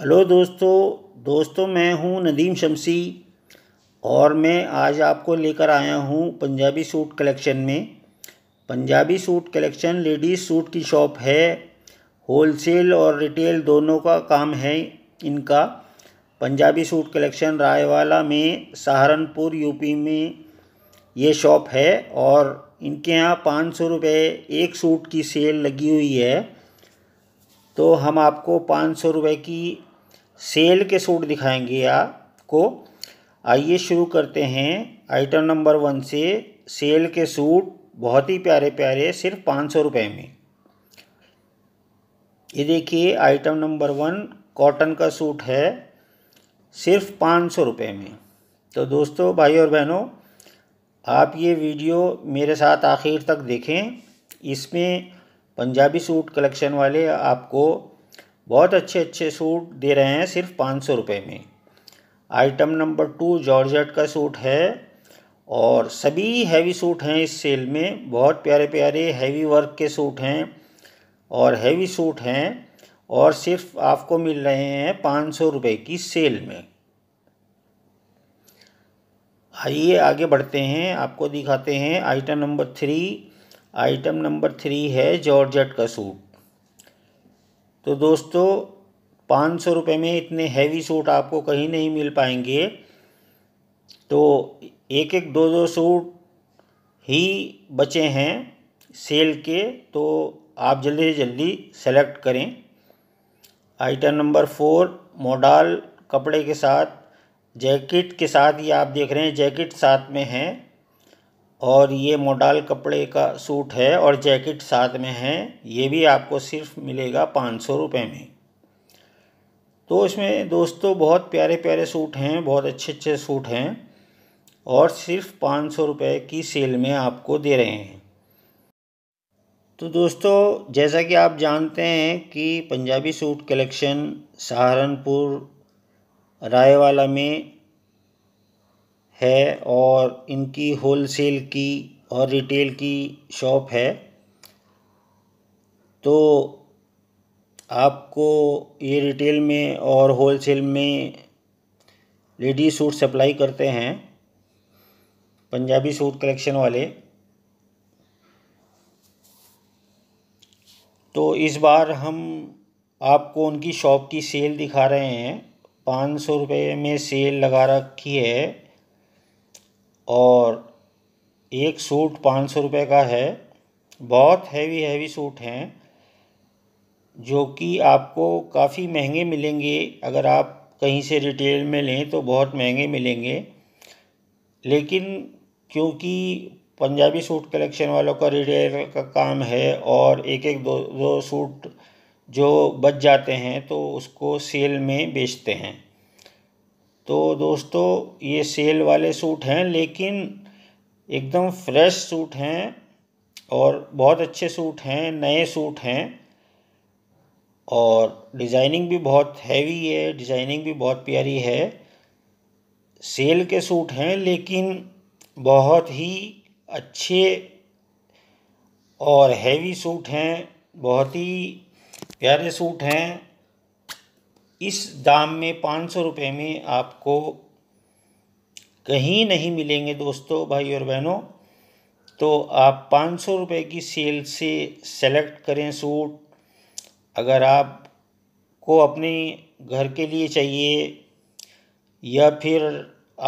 Hello दोस्तों मैं हूं नदीम शम्सी और मैं आज आपको लेकर आया हूं पंजाबी सूट कलेक्शन में। Punjabi suit collection ladies suit की शॉप है, होलसेल और रिटेल दोनों का काम है इनका। पंजाबी सूट कलेक्शन रायवाला में, सहारनपुर यूपी में ये शॉप है और इनके यहाँ 500 रुपये एक सूट की सेल लगी हुई है। तो हम आपको 500 रुपये की सेल के सूट दिखाएंगे आपको। आइए शुरू करते हैं आइटम नंबर 1 से। सेल के सूट बहुत ही प्यारे प्यारे सिर्फ 500 रुपये में। ये देखिए आइटम नंबर 1 कॉटन का सूट है सिर्फ 500 रुपये में। तो दोस्तों, भाई और बहनों, आप ये वीडियो मेरे साथ आखिर तक देखें। इसमें पंजाबी सूट कलेक्शन वाले आपको बहुत अच्छे अच्छे सूट दे रहे हैं सिर्फ 500 रुपये में। आइटम नंबर 2 जॉर्जेट का सूट है और सभी हैवी सूट हैं इस सेल में। बहुत प्यारे प्यारे हैवी वर्क के सूट हैं और हैवी सूट हैं और सिर्फ आपको मिल रहे हैं 500 रुपये की सेल में। आइए आगे बढ़ते हैं, आपको दिखाते हैं आइटम नंबर 3। आइटम नंबर 3 है जॉर्जेट का सूट। तो दोस्तों 500 रुपये में इतने हैवी सूट आपको कहीं नहीं मिल पाएंगे। तो एक एक दो सूट ही बचे हैं सेल के, तो आप जल्दी से जल्दी सेलेक्ट करें। आइटम नंबर 4 मॉडल कपड़े के साथ, जैकेट के साथ, ये आप देख रहे हैं जैकेट साथ में है और ये मॉडल कपड़े का सूट है और जैकेट साथ में है। ये भी आपको सिर्फ मिलेगा 500 रुपये में। तो इसमें दोस्तों बहुत प्यारे प्यारे सूट हैं, बहुत अच्छे अच्छे सूट हैं और सिर्फ 500 रुपये की सेल में आपको दे रहे हैं। तो दोस्तों, जैसा कि आप जानते हैं कि पंजाबी सूट कलेक्शन सहारनपुर रायवाला में है और इनकी होलसेल की और रिटेल की शॉप है। तो आपको ये रिटेल में और होलसेल में लेडीज सूट सप्लाई करते हैं पंजाबी सूट कलेक्शन वाले। तो इस बार हम आपको उनकी शॉप की सेल दिखा रहे हैं। 500 रुपये में सेल लगा रखी है और एक सूट 500 रुपये का है। बहुत हैवी सूट हैं जो कि आपको काफ़ी महंगे मिलेंगे। अगर आप कहीं से रिटेल में लें तो बहुत महंगे मिलेंगे, लेकिन क्योंकि पंजाबी सूट कलेक्शन वालों का रिटेल का काम है और एक एक दो सूट जो बच जाते हैं तो उसको सेल में बेचते हैं। तो दोस्तों ये सेल वाले सूट हैं, लेकिन एकदम फ्रेश सूट हैं और बहुत अच्छे सूट हैं, नए सूट हैं और डिज़ाइनिंग भी बहुत हैवी है, डिज़ाइनिंग भी बहुत प्यारी है। सेल के सूट हैं लेकिन बहुत ही अच्छे और हैवी सूट हैं, बहुत ही प्यारे सूट हैं। इस दाम में 500 रुपये में आपको कहीं नहीं मिलेंगे दोस्तों, भाई और बहनों। तो आप 500 रुपये की सेल से सेलेक्ट करें सूट। अगर आपको अपने घर के लिए चाहिए या फिर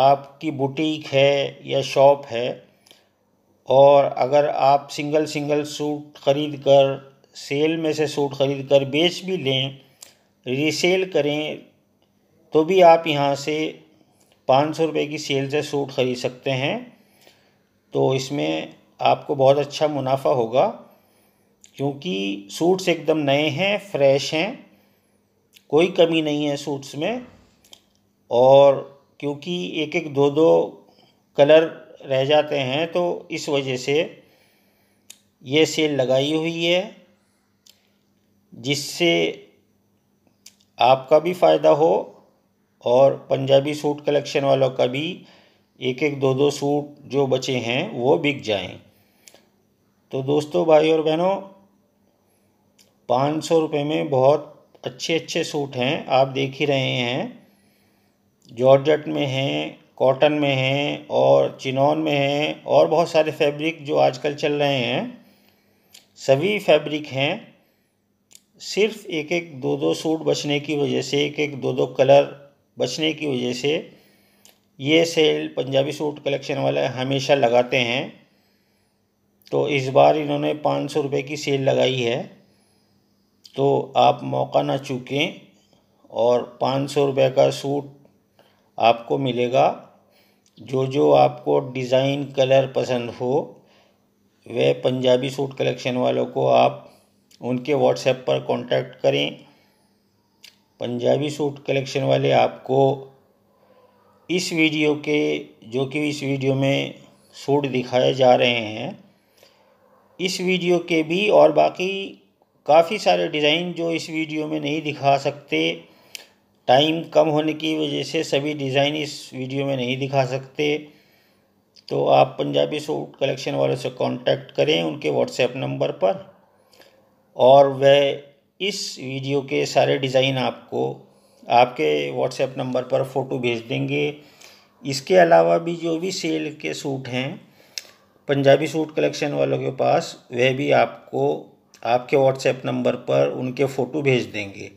आपकी बुटीक है या शॉप है, और अगर आप सिंगल सूट ख़रीद कर सेल में से सूट ख़रीद कर बेच भी लें, रीसेल करें, तो भी आप यहाँ से 500 रुपये की सेल से सूट ख़रीद सकते हैं। तो इसमें आपको बहुत अच्छा मुनाफा होगा क्योंकि सूट्स एकदम नए हैं, फ्रेश हैं, कोई कमी नहीं है सूट्स में। और क्योंकि एक एक दो कलर रह जाते हैं तो इस वजह से ये सेल लगाई हुई है, जिससे आपका भी फ़ायदा हो और पंजाबी सूट कलेक्शन वालों का भी एक एक दो सूट जो बचे हैं वो बिक जाएं। तो दोस्तों, भाई और बहनों, 500 रुपये में बहुत अच्छे अच्छे सूट हैं, आप देख ही रहे हैं। जॉर्जेट में हैं, कॉटन में हैं और चिनॉन में हैं और बहुत सारे फैब्रिक जो आजकल चल रहे हैं, सभी फैब्रिक हैं। सिर्फ एक एक दो दो सूट बचने की वजह से, एक एक दो दो कलर बचने की वजह से ये सेल पंजाबी सूट कलेक्शन वाले हमेशा लगाते हैं। तो इस बार इन्होंने 500 रुपये की सेल लगाई है, तो आप मौका ना चूकें और 500 रुपये का सूट आपको मिलेगा। जो जो आपको डिज़ाइन कलर पसंद हो वह पंजाबी सूट कलेक्शन वालों को आप उनके व्हाट्सएप पर कांटेक्ट करें। पंजाबी सूट कलेक्शन वाले आपको इस वीडियो के, जो कि इस वीडियो में सूट दिखाए जा रहे हैं, इस वीडियो के भी और बाकी काफ़ी सारे डिज़ाइन जो इस वीडियो में नहीं दिखा सकते, टाइम कम होने की वजह से सभी डिज़ाइन इस वीडियो में नहीं दिखा सकते, तो आप पंजाबी सूट कलेक्शन वालों से कांटेक्ट करें उनके व्हाट्सएप नंबर पर, और वह इस वीडियो के सारे डिज़ाइन आपको आपके व्हाट्सएप नंबर पर फ़ोटो भेज देंगे। इसके अलावा भी जो भी सेल के सूट हैं पंजाबी सूट कलेक्शन वालों के पास, वह भी आपको आपके व्हाट्सएप नंबर पर उनके फ़ोटो भेज देंगे।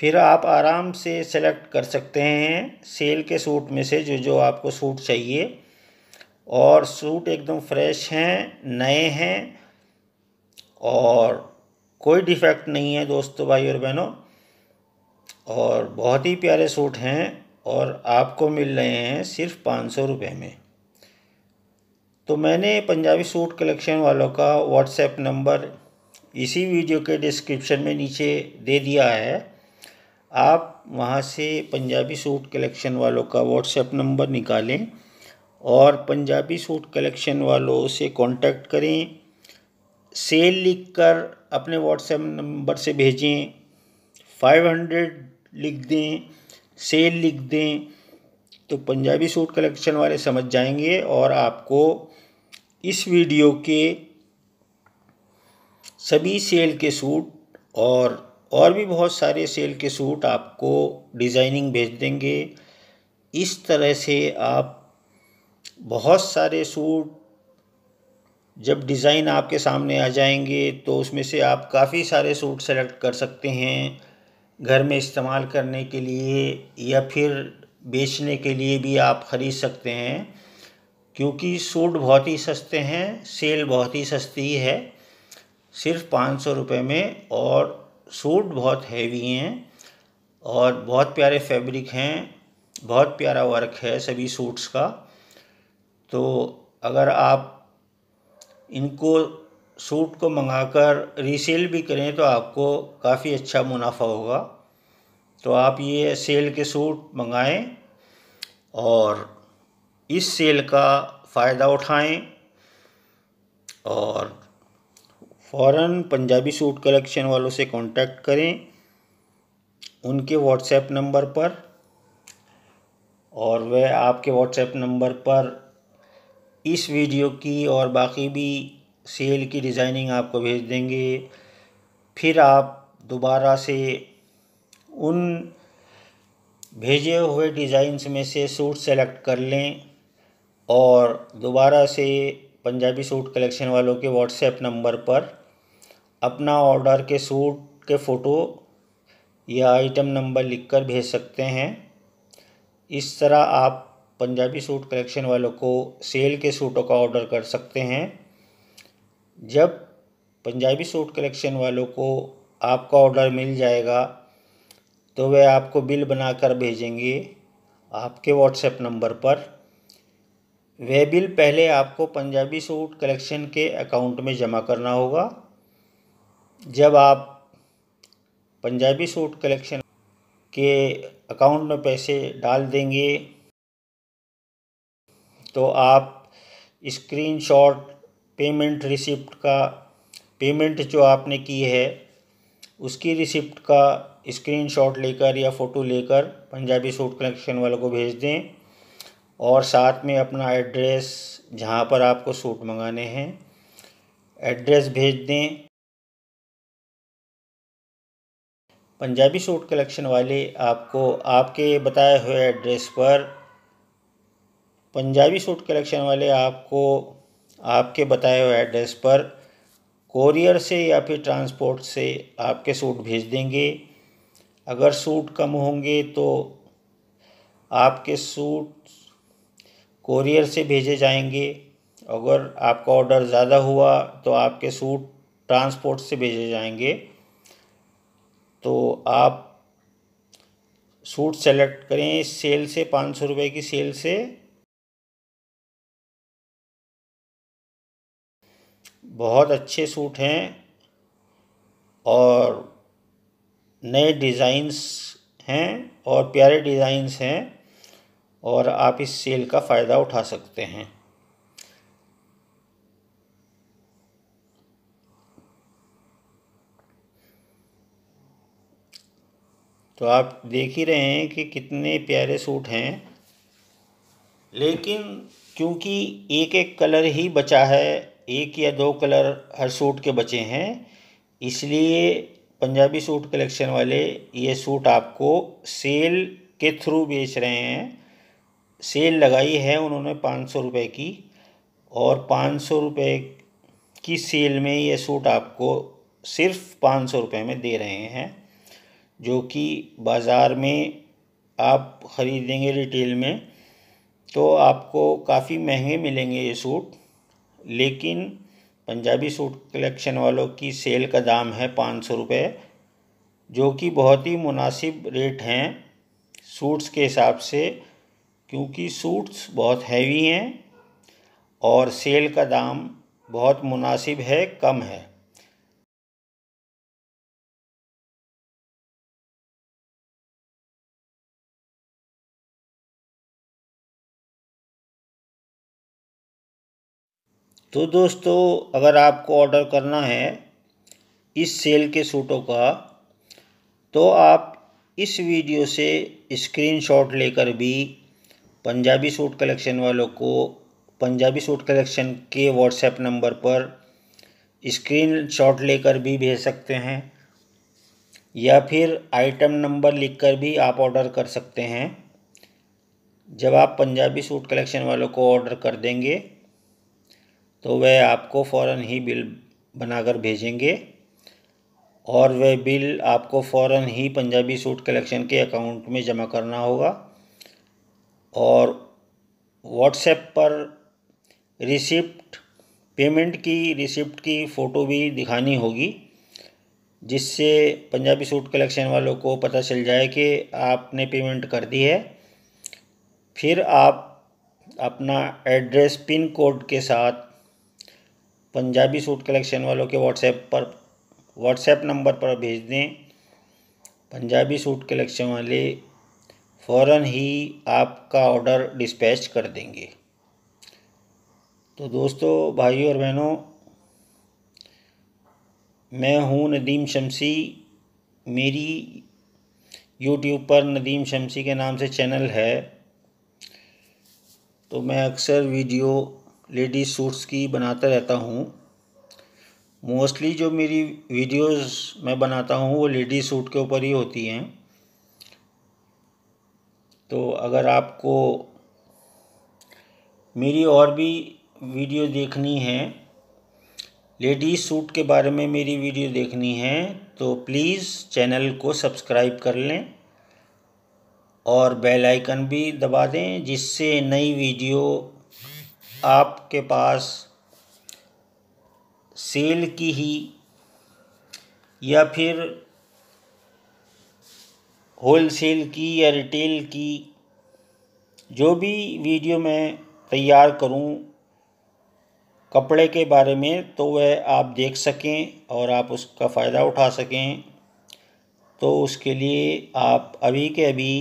फिर आप आराम से सेलेक्ट कर सकते हैं सेल के सूट में से जो जो आपको सूट चाहिए। और सूट एकदम फ्रेश हैं, नए हैं और कोई डिफेक्ट नहीं है दोस्तों, भाई और बहनों, और बहुत ही प्यारे सूट हैं और आपको मिल रहे हैं सिर्फ 500 रुपये में। तो मैंने पंजाबी सूट कलेक्शन वालों का व्हाट्सएप नंबर इसी वीडियो के डिस्क्रिप्शन में नीचे दे दिया है, आप वहां से पंजाबी सूट कलेक्शन वालों का व्हाट्सएप नंबर निकालें और पंजाबी सूट कलेक्शन वालों से कांटेक्ट करें। सेल लिखकर अपने व्हाट्सएप नंबर से भेजें, 500 लिख दें, सेल लिख दें, तो पंजाबी सूट कलेक्शन वाले समझ जाएंगे और आपको इस वीडियो के सभी सेल के सूट और भी बहुत सारे सेल के सूट आपको डिज़ाइनिंग भेज देंगे। इस तरह से आप बहुत सारे सूट, जब डिज़ाइन आपके सामने आ जाएंगे तो उसमें से आप काफ़ी सारे सूट सेलेक्ट कर सकते हैं, घर में इस्तेमाल करने के लिए या फिर बेचने के लिए भी आप ख़रीद सकते हैं, क्योंकि सूट बहुत ही सस्ते हैं, सेल बहुत ही सस्ती है, सिर्फ 500 रुपये में। और सूट बहुत हैवी हैं और बहुत प्यारे फैब्रिक हैं, बहुत प्यारा वर्क है सभी सूट्स का। तो अगर आप इनको सूट को मंगाकर रीसेल भी करें तो आपको काफ़ी अच्छा मुनाफा होगा। तो आप ये सेल के सूट मंगाएं और इस सेल का फ़ायदा उठाएं और फ़ौरन पंजाबी सूट कलेक्शन वालों से कांटेक्ट करें उनके व्हाट्सएप नंबर पर, और वह आपके व्हाट्सएप नंबर पर इस वीडियो की और बाकी भी सेल की डिज़ाइनिंग आपको भेज देंगे। फिर आप दोबारा से उन भेजे हुए डिज़ाइंस में से सूट सेलेक्ट कर लें और दोबारा से पंजाबी सूट कलेक्शन वालों के व्हाट्सएप नंबर पर अपना ऑर्डर के सूट के फ़ोटो या आइटम नंबर लिखकर भेज सकते हैं। इस तरह आप पंजाबी सूट कलेक्शन वालों को सेल के सूटों का ऑर्डर कर सकते हैं। जब पंजाबी सूट कलेक्शन वालों को आपका ऑर्डर मिल जाएगा तो वे आपको बिल बनाकर भेजेंगे आपके व्हाट्सएप नंबर पर। वह बिल पहले आपको पंजाबी सूट कलेक्शन के अकाउंट में जमा करना होगा। जब आप पंजाबी सूट कलेक्शन के अकाउंट में पैसे डाल देंगे तो आप स्क्रीनशॉट पेमेंट रिसिप्ट का, पेमेंट जो आपने की है उसकी रिसिप्ट का स्क्रीनशॉट लेकर या फ़ोटो लेकर पंजाबी सूट कलेक्शन वालों को भेज दें और साथ में अपना एड्रेस, जहां पर आपको सूट मंगाने हैं, एड्रेस भेज दें। पंजाबी सूट कलेक्शन वाले आपको आपके बताए हुए एड्रेस पर कोरियर से या फिर ट्रांसपोर्ट से आपके सूट भेज देंगे। अगर सूट कम होंगे तो आपके सूट कोरियर से भेजे जाएंगे, अगर आपका ऑर्डर ज़्यादा हुआ तो आपके सूट ट्रांसपोर्ट से भेजे जाएंगे। तो आप सूट सेलेक्ट करें सेल से, 500 रुपये की सेल से। बहुत अच्छे सूट हैं और नए डिज़ाइंस हैं और प्यारे डिज़ाइंस हैं और आप इस सेल का फ़ायदा उठा सकते हैं। तो आप देख ही रहे हैं कि कितने प्यारे सूट हैं, लेकिन क्योंकि एक एक कलर ही बचा है, एक या दो कलर हर सूट के बचे हैं, इसलिए पंजाबी सूट कलेक्शन वाले ये सूट आपको सेल के थ्रू बेच रहे हैं। सेल लगाई है उन्होंने 500 रुपये की और 500 रुपये की सेल में ये सूट आपको सिर्फ 500 रुपये में दे रहे हैं, जो कि बाज़ार में आप ख़रीदेंगे रिटेल में तो आपको काफ़ी महंगे मिलेंगे ये सूट। लेकिन पंजाबी सूट कलेक्शन वालों की सेल का दाम है 500 रुपये, जो कि बहुत ही मुनासिब रेट हैं सूट्स के हिसाब से, क्योंकि सूट्स बहुत हैवी हैं और सेल का दाम बहुत मुनासिब है, कम है। तो दोस्तों, अगर आपको ऑर्डर करना है इस सेल के सूटों का तो आप इस वीडियो से स्क्रीनशॉट लेकर भी पंजाबी सूट कलेक्शन वालों को पंजाबी सूट कलेक्शन के व्हाट्सएप नंबर पर स्क्रीनशॉट लेकर भी भेज सकते हैं, या फिर आइटम नंबर लिखकर भी आप ऑर्डर कर सकते हैं। जब आप पंजाबी सूट कलेक्शन वालों को ऑर्डर कर देंगे तो वह आपको फ़ौरन ही बिल बनाकर भेजेंगे और वह बिल आपको फ़ौरन ही पंजाबी सूट कलेक्शन के अकाउंट में जमा करना होगा। और व्हाट्सएप पर रिसिप्ट, पेमेंट की रिसिप्ट की फ़ोटो भी दिखानी होगी, जिससे पंजाबी सूट कलेक्शन वालों को पता चल जाए कि आपने पेमेंट कर दी है। फिर आप अपना एड्रेस पिन कोड के साथ पंजाबी सूट कलेक्शन वालों के व्हाट्सएप नंबर पर भेज दें। पंजाबी सूट कलेक्शन वाले फ़ौरन ही आपका ऑर्डर डिस्पैच कर देंगे। तो दोस्तों, भाइयों और बहनों, मैं हूं नदीम शम्सी। मेरी YouTube पर नदीम शम्सी के नाम से चैनल है, तो मैं अक्सर वीडियो लेडीज़ सूट्स की बनाता रहता हूँ। मोस्टली जो मेरी वीडियोस मैं बनाता हूँ वो लेडीज़ सूट के ऊपर ही होती हैं। तो अगर आपको मेरी और भी वीडियो देखनी है, लेडीज़ सूट के बारे में मेरी वीडियो देखनी है, तो प्लीज़ चैनल को सब्सक्राइब कर लें और बेल आइकन भी दबा दें, जिससे नई वीडियो आपके पास सेल की ही या फिर होलसेल की या रिटेल की जो भी वीडियो मैं तैयार करूं कपड़े के बारे में, तो वह आप देख सकें और आप उसका फ़ायदा उठा सकें। तो उसके लिए आप अभी के अभी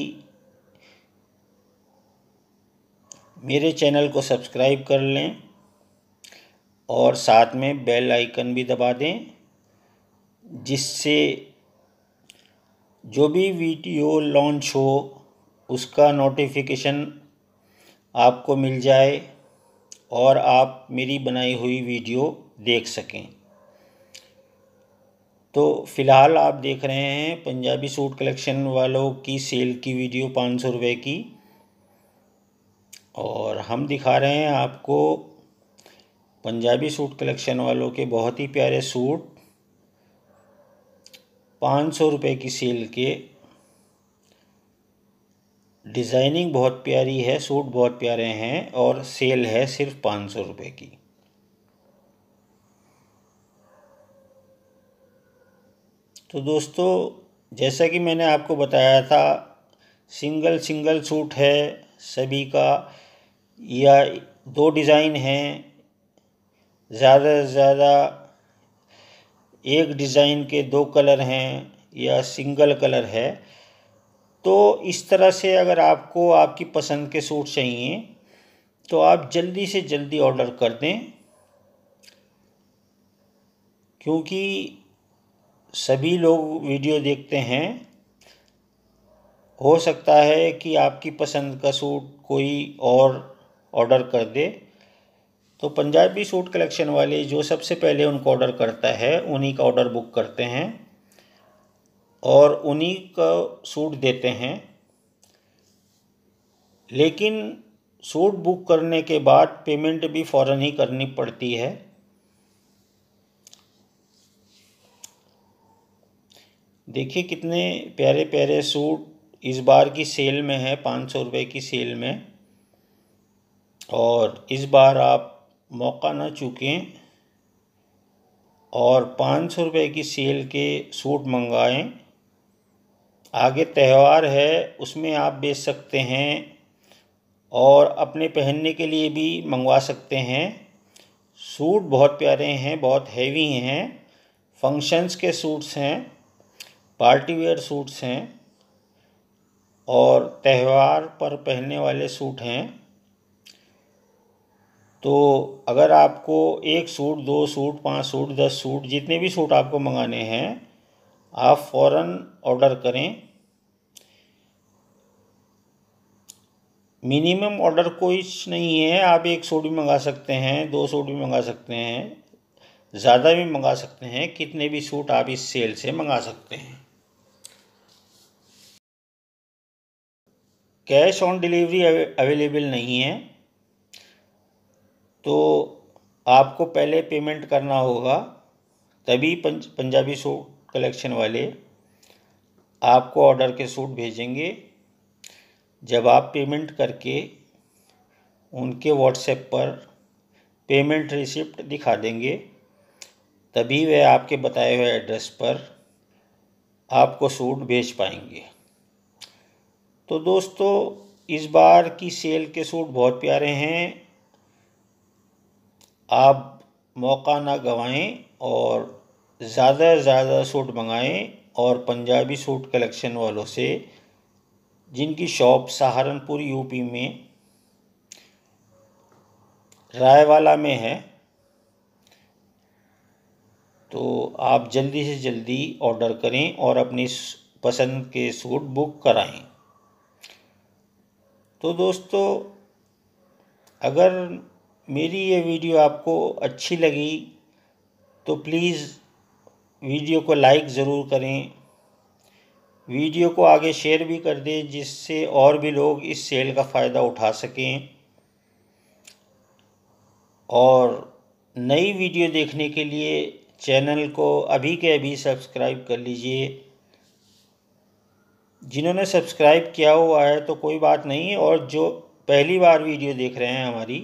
मेरे चैनल को सब्सक्राइब कर लें और साथ में बेल आइकन भी दबा दें, जिससे जो भी वीडियो लॉन्च हो उसका नोटिफिकेशन आपको मिल जाए और आप मेरी बनाई हुई वीडियो देख सकें। तो फ़िलहाल आप देख रहे हैं पंजाबी सूट कलेक्शन वालों की सेल की वीडियो 500 रुपये की, और हम दिखा रहे हैं आपको पंजाबी सूट कलेक्शन वालों के बहुत ही प्यारे सूट 500 रुपये की सेल के। डिज़ाइनिंग बहुत प्यारी है, सूट बहुत प्यारे हैं और सेल है सिर्फ 500 रुपये की। तो दोस्तों, जैसा कि मैंने आपको बताया था, सिंगल सूट है सभी का या दो डिज़ाइन हैं, ज़्यादा से ज़्यादा एक डिज़ाइन के दो कलर हैं या सिंगल कलर है। तो इस तरह से अगर आपको आपकी पसंद के सूट चाहिए तो आप जल्दी से जल्दी ऑर्डर कर दें, क्योंकि सभी लोग वीडियो देखते हैं। हो सकता है कि आपकी पसंद का सूट कोई और ऑर्डर कर दे, तो पंजाबी सूट कलेक्शन वाले जो सबसे पहले उनको ऑर्डर करता है उन्हीं का ऑर्डर बुक करते हैं और उन्हीं का सूट देते हैं। लेकिन सूट बुक करने के बाद पेमेंट भी फ़ौरन ही करनी पड़ती है। देखिए कितने प्यारे प्यारे सूट इस बार की सेल में है, 500 रुपये की सेल में। और इस बार आप मौका ना चूकें और 500 रुपये की सेल के सूट मंगाएं। आगे त्यौहार है, उसमें आप बेच सकते हैं और अपने पहनने के लिए भी मंगवा सकते हैं। सूट बहुत प्यारे हैं, बहुत हैवी हैं, फंक्शंस के सूट्स हैं, पार्टी वेयर सूट्स हैं और त्यौहार पर पहनने वाले सूट हैं। तो अगर आपको एक सूट, दो सूट, 5 सूट, 10 सूट, जितने भी सूट आपको मंगाने हैं आप फ़ौरन ऑर्डर करें। मिनिमम ऑर्डर कोई नहीं है, आप 1 सूट भी मंगा सकते हैं, 2 सूट भी मंगा सकते हैं, ज़्यादा भी मंगा सकते हैं, कितने भी सूट आप इस सेल से मंगा सकते हैं। कैश ऑन डिलीवरी अवेलेबल नहीं है, तो आपको पहले पेमेंट करना होगा, तभी पंजाबी सूट कलेक्शन वाले आपको ऑर्डर के सूट भेजेंगे। जब आप पेमेंट करके उनके व्हाट्सएप पर पेमेंट रिसिप्ट दिखा देंगे, तभी वे आपके बताए हुए एड्रेस पर आपको सूट भेज पाएंगे। तो दोस्तों, इस बार की सेल के सूट बहुत प्यारे हैं, आप मौका ना गंवाएं और ज़्यादा से ज़्यादा सूट मंगाएं और पंजाबी सूट कलेक्शन वालों से, जिनकी शॉप सहारनपुर यूपी में रायवाला में है। तो आप जल्दी से जल्दी ऑर्डर करें और अपनी पसंद के सूट बुक कराएं। तो दोस्तों, अगर मेरी ये वीडियो आपको अच्छी लगी तो प्लीज़ वीडियो को लाइक ज़रूर करें, वीडियो को आगे शेयर भी कर दें, जिससे और भी लोग इस सेल का फ़ायदा उठा सकें। और नई वीडियो देखने के लिए चैनल को अभी के अभी सब्सक्राइब कर लीजिए। जिन्होंने सब्सक्राइब किया हुआ है तो कोई बात नहीं, और जो पहली बार वीडियो देख रहे हैं हमारी,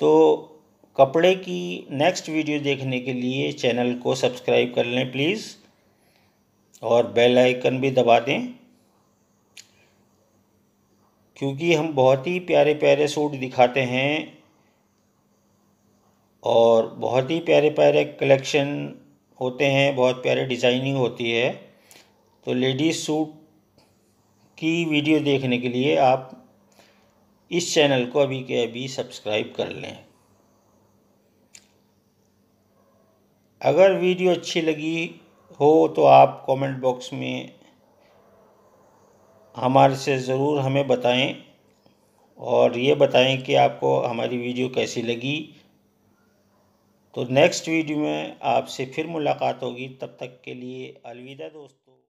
तो कपड़े की नेक्स्ट वीडियो देखने के लिए चैनल को सब्सक्राइब कर लें प्लीज़, और बेल आइकन भी दबा दें, क्योंकि हम बहुत ही प्यारे प्यारे सूट दिखाते हैं और बहुत ही प्यारे प्यारे कलेक्शन होते हैं, बहुत प्यारे डिज़ाइनिंग होती है। तो लेडीज़ सूट की वीडियो देखने के लिए आप इस चैनल को अभी के अभी सब्सक्राइब कर लें। अगर वीडियो अच्छी लगी हो तो आप कमेंट बॉक्स में हमारे से ज़रूर हमें बताएं और ये बताएं कि आपको हमारी वीडियो कैसी लगी। तो नेक्स्ट वीडियो में आपसे फिर मुलाकात होगी। तब तक के लिए अलविदा दोस्तों।